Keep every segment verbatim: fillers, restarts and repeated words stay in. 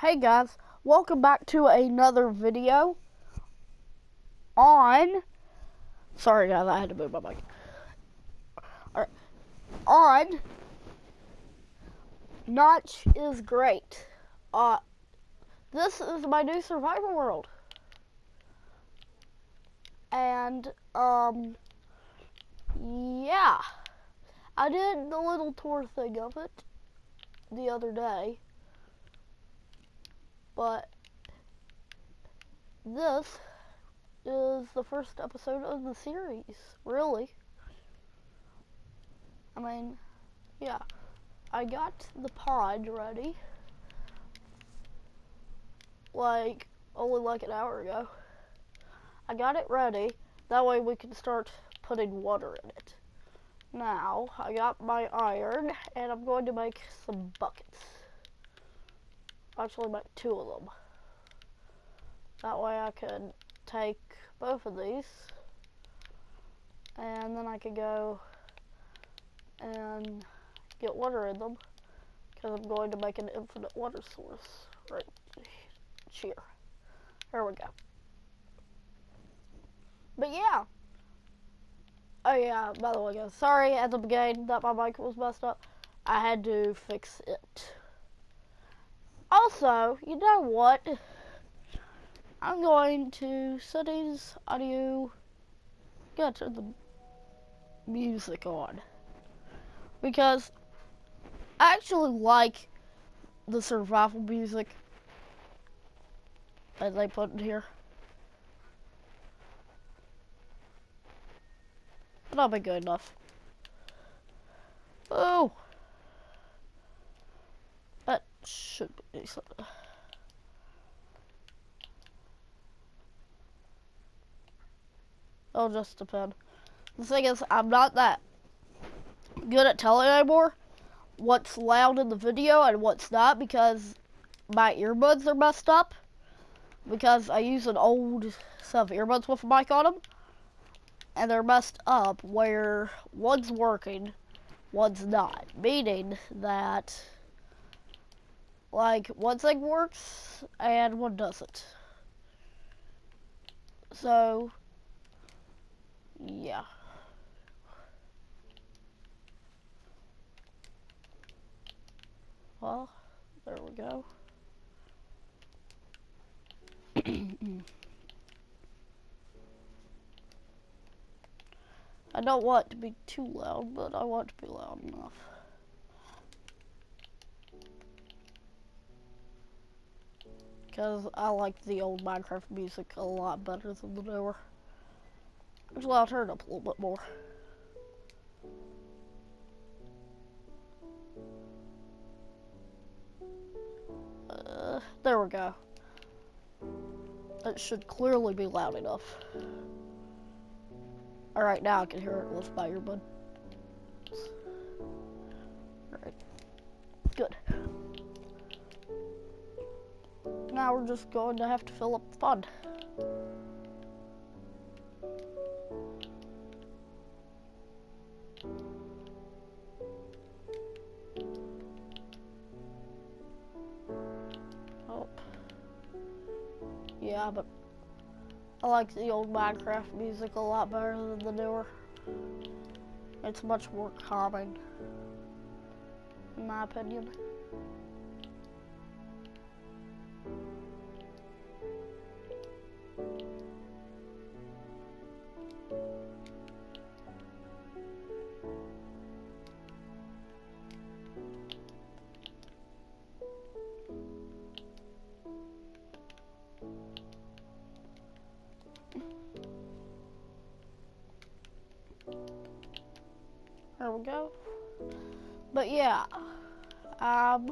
Hey guys, welcome back to another video on, sorry guys, I had to move my mic. All right, on Notch is Great. Uh, this is my new survival world. And, um, yeah, I did the little tour thing of it the other day. But this is the first episode of the series, really. I mean, yeah. I got the pod ready, like, only like an hour ago. I got it ready, that way we can start putting water in it. Now, I got my iron, and I'm going to make some buckets. Actually, make two of them. That way I can take both of these, and then I can go and get water in them, because I'm going to make an infinite water source right here. There we go. But yeah. Oh yeah, by the way guys, sorry at the beginning that my mic was messed up. I had to fix it. Also, you know what? I'm going to settings, audio, gotta turn the music on. Because I actually like the survival music that they put in here. But that'll be good enough. Oh! That should be decent. It'll just depend. The thing is, I'm not that good at telling anymore what's loud in the video and what's not, because my earbuds are messed up, because I use an old set of earbuds with a mic on them, and they're messed up where one's working, one's not, meaning that like one thing works and one doesn't. So yeah. Well, there we go. I don't want to be too loud, but I want to be loud enough. Because I like the old Minecraft music a lot better than the newer. Actually, I'll turn it up a little bit more. Uh, there we go. It should clearly be loud enough. All right, now I can hear it with my earbud. All right, good. Now we're just going to have to fill up the pond. Yeah, but I like the old Minecraft music a lot better than the newer. It's much more calming, in my opinion. There we go. But yeah, um,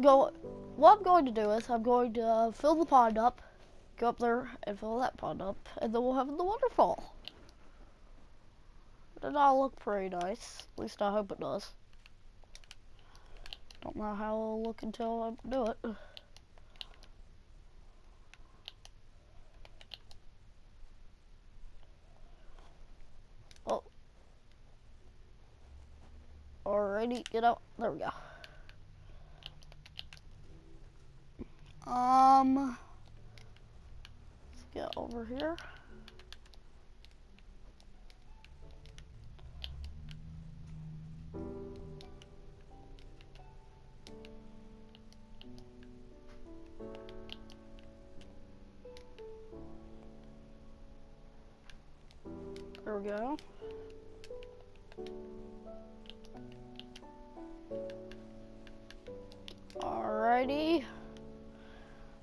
go. What I'm going to do is I'm going to fill the pond up, go up there and fill that pond up, and then we'll have the waterfall. It'll look pretty nice. At least I hope it does. Don't know how it'll look until I do it. Alrighty, get out. There we go. Um, let's get over here. There we go. Alrighty.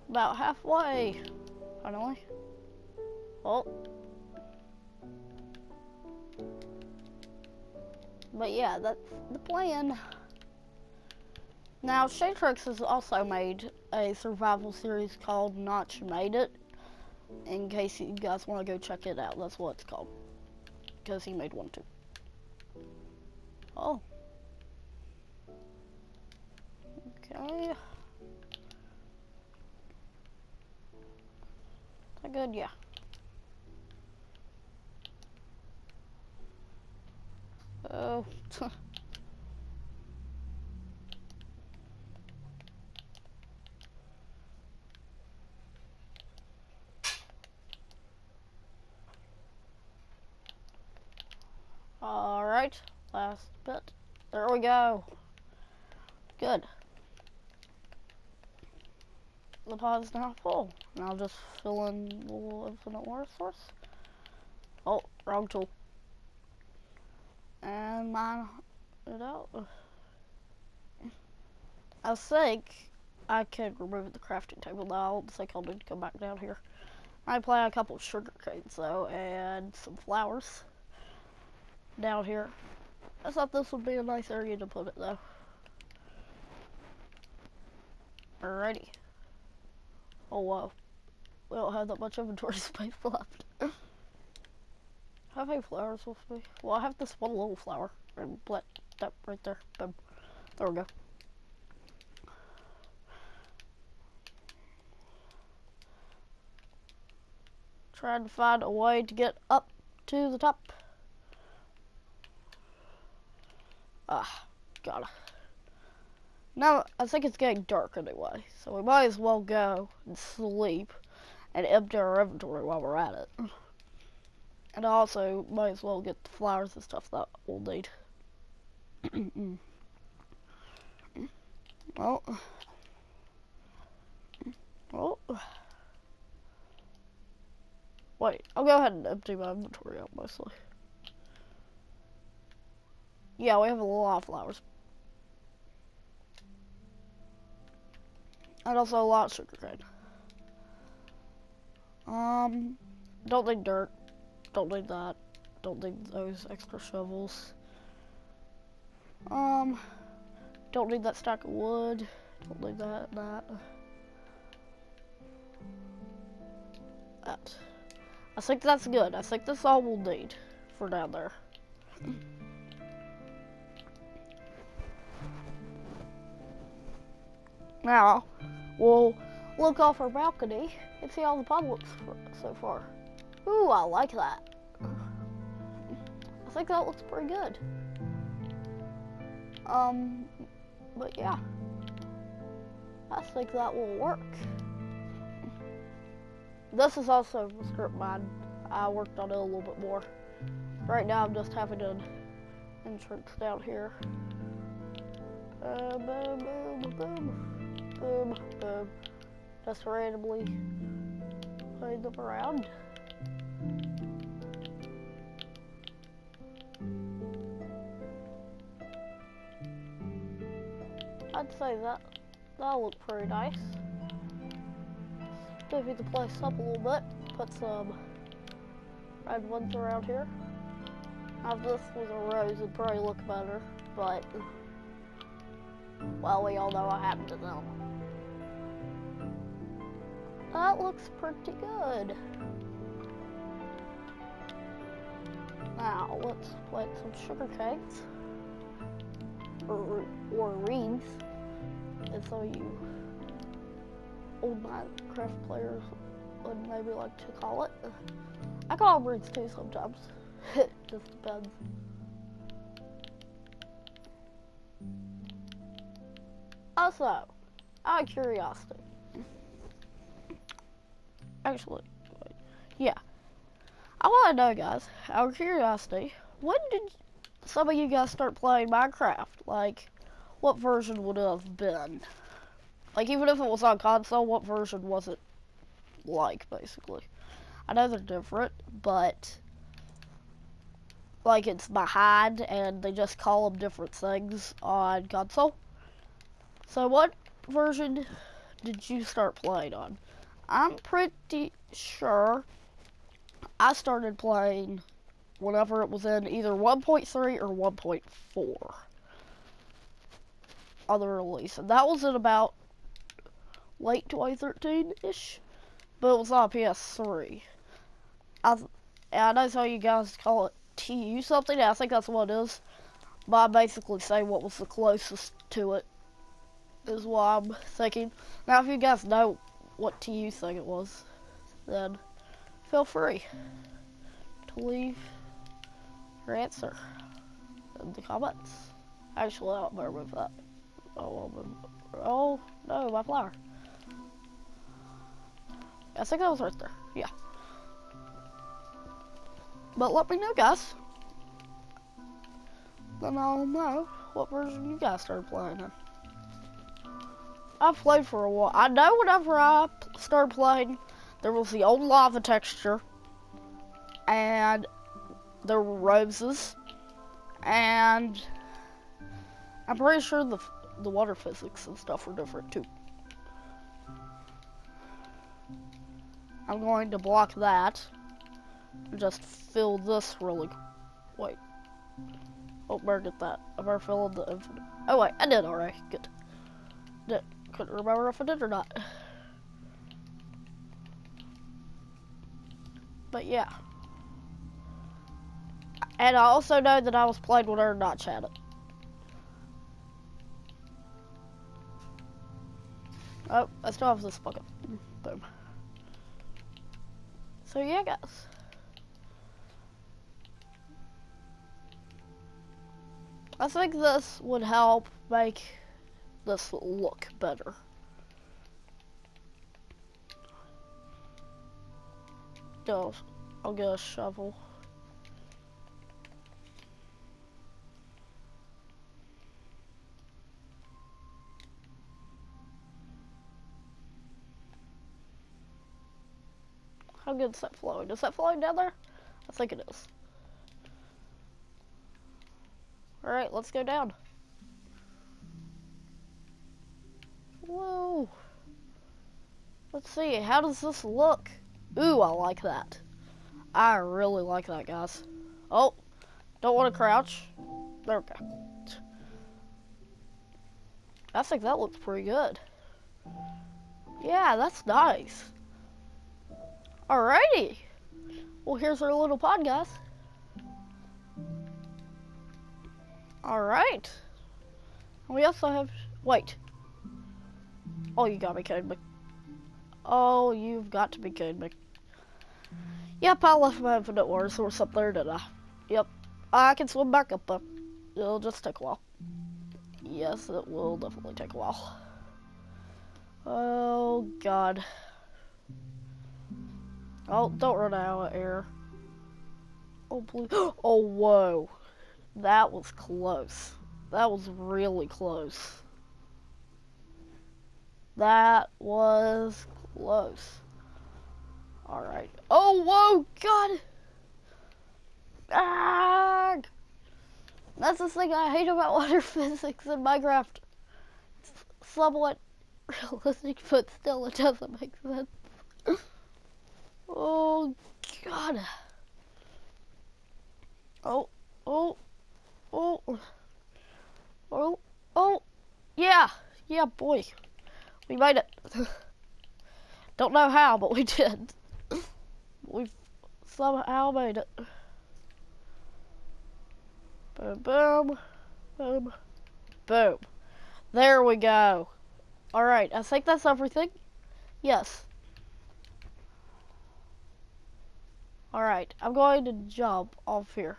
About halfway. Finally. Oh. But yeah, that's the plan. Now, Shadrock has also made a survival series called Notch Made It. In case you guys want to go check it out, that's what it's called. Because he made one too. Oh. Okay. Is that good? Yeah. Oh. All right, last bit. There we go. Good. The pod's now full. And I'll just fill in the little infinite water source. Oh, wrong tool. And mine it out. I think I could remove the crafting table now. I think I'll need to come back down here. I plant a couple of sugar canes though, and some flowers down here. I thought this would be a nice area to put it though. Alrighty. Oh wow, we don't have that much inventory space left. I have any flowers with me? Well, I have this one little flower and plant that right there. Boom. There we go. Trying to find a way to get up to the top. Ah, gotta. Now, I think it's getting dark anyway, so we might as well go and sleep and empty our inventory while we're at it. And also, might as well get the flowers and stuff that we'll need. Oh. Oh. Wait, I'll go ahead and empty my inventory out mostly. Yeah, we have a lot of flowers. And also a lot of sugarcane. Um, don't need dirt. Don't need that. Don't need those extra shovels. Um, don't need that stack of wood. Don't need that, that. That. I think that's good. I think that's all we'll need for down there. Now, we'll look off our balcony and see how the pod looks so far. Ooh, I like that. I think that looks pretty good. Um, but yeah. I think that will work. This is also a script mine. I worked on it a little bit more. Right now, I'm just having an entrance down here. Uh, boom, boom, boom. Boom, boom. Just randomly play them around. I'd say that that'll look pretty nice. Maybe the place up a little bit. Put some red ones around here. Now if this was a rose, it'd probably look better, but well, we all know what happened to them. That looks pretty good. Now, let's plant some sugar canes. Or, or reeds. And so you old Minecraft players would maybe like to call it. I call them reeds too sometimes. It just depends. Also, out of curiosity. actually, yeah. I want to know, guys, out of curiosity, when did some of you guys start playing Minecraft? Like, what version would it have been? Like, even if it was on console, what version was it like, basically? I know they're different, but, like, it's behind, and they just call them different things on console. So, what version did you start playing on? I'm pretty sure I started playing whenever it was in either one point three or one point four on the release, and that was in about late twenty thirteen-ish, but it was on P S three. I, th I know some of you guys call it T U something, I think that's what it is, but I'm basically saying what was the closest to it is what I'm thinking. Now, if you guys know what T U thing it was, then feel free to leave your answer in the comments. Actually, I don't better move that. Oh, oh no, my flower. I think that was right there. Yeah. But let me know, guys. Then I'll know what version you guys started playing in. I've played for a while. I know whenever I started playing, there was the old lava texture, and there were roses, and I'm pretty sure the the water physics and stuff were different too. I'm going to block that and just fill this really quick. Wait. Oh, better get that. I better fill in the infinite. Oh wait, I did alright. Good. Did, couldn't remember if I did or not. But yeah. And I also know that I was playing whenever Notch had it. Oh, I still have this bucket. Boom. So yeah, guys. I think this would help make this look better. No, I'll get a shovel. How good is that flowing? Is that flowing down there? I think it is. Alright, let's go down. Whoa. Let's see, how does this look? Ooh, I like that. I really like that, guys. Oh, don't want to crouch. There we go. I think that looks pretty good. Yeah, that's nice. Alrighty. Well, here's our little pod, guys. Alright. We also have, wait. Oh, you gotta be kidding me. Oh, you've got to be kidding me. Yep, I left my infinite water source up there, didn't I? Yep. I can swim back up there. It'll just take a while. Yes, it will definitely take a while. Oh, God. Oh, don't run out of air. Oh, blue. Oh, whoa. That was close. That was really close. That was close. Alright. Oh, whoa, God. Ah! That's the thing I hate about water physics in Minecraft. It's somewhat realistic, but still it doesn't make sense. Oh, God. Oh, oh, oh, oh, oh, yeah, yeah, boy. We made it. Don't know how, but we did. We somehow made it. Boom, boom, boom, boom. There we go. All right, I think that's everything. Yes. Alright, I'm going to jump off here.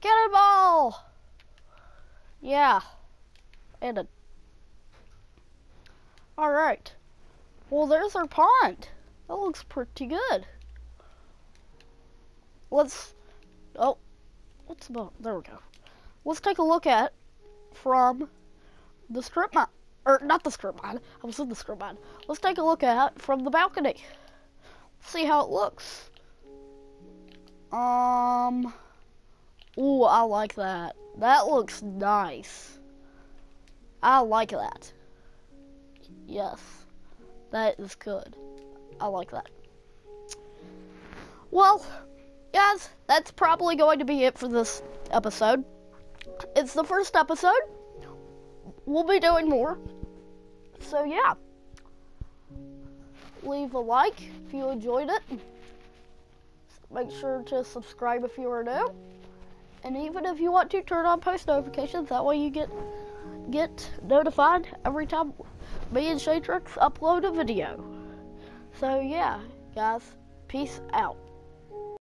Get a ball! Yeah. And a... Alright. Well, there's our pond. That looks pretty good. Let's, oh, what's about, there we go. Let's take a look at from the strip mine, or not the strip mine, I was in the strip mine. Let's take a look at from the balcony. Let's see how it looks. Um, ooh, I like that. That looks nice. I like that. Yes, that is good. I like that. Well, guys, that's probably going to be it for this episode. It's the first episode. We'll be doing more. So, yeah. Leave a like if you enjoyed it. Make sure to subscribe if you are new. And even if you want to, turn on post notifications. That way you get get notified every time me and Shadrock upload a video. So, yeah, guys. Peace out.